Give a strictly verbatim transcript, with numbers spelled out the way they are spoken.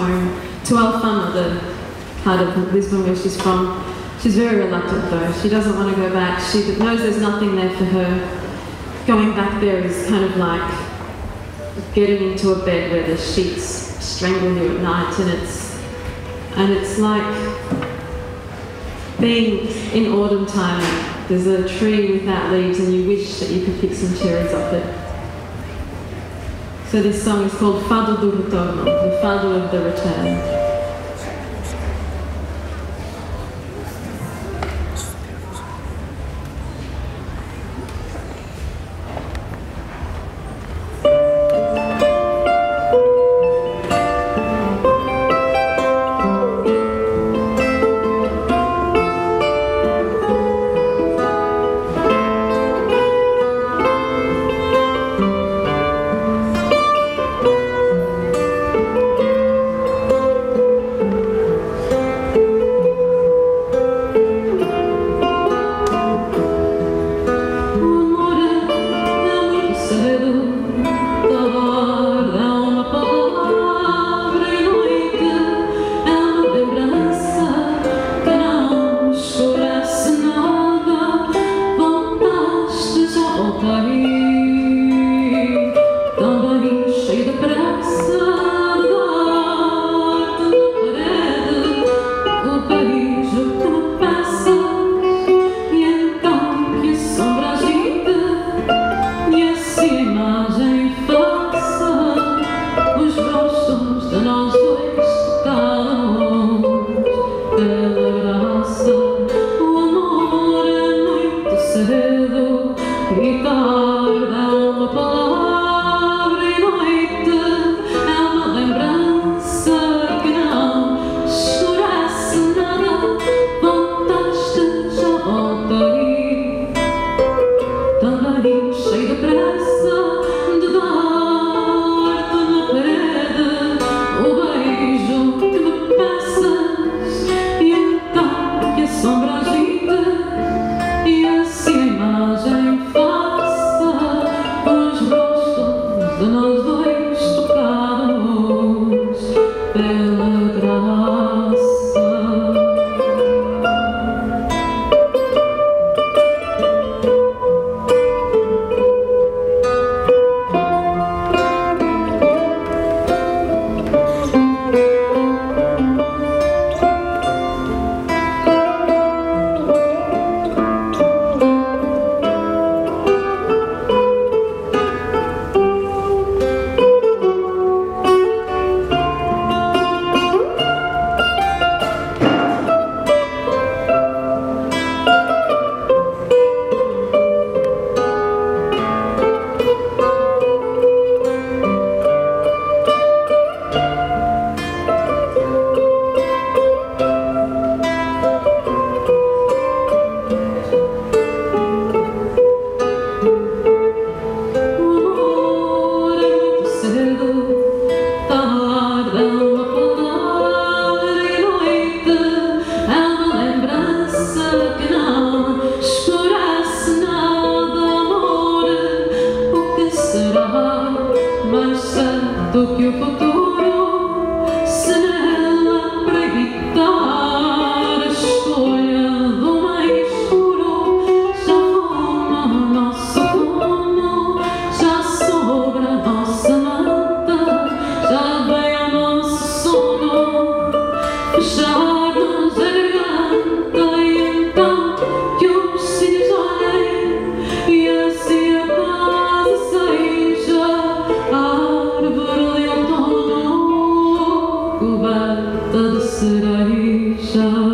home to Alfama, the part of Lisbon where she's from. She's very reluctant though. She doesn't want to go back. She knows there's nothing there for her. Going back there is kind of like getting into a bed where the sheets strangle you at night, and it's and it's like being in autumn time. There's a tree without leaves, and you wish that you could pick some cherries off it. So this song is called Fado do Retorno, the Fado of the Return. Será isso?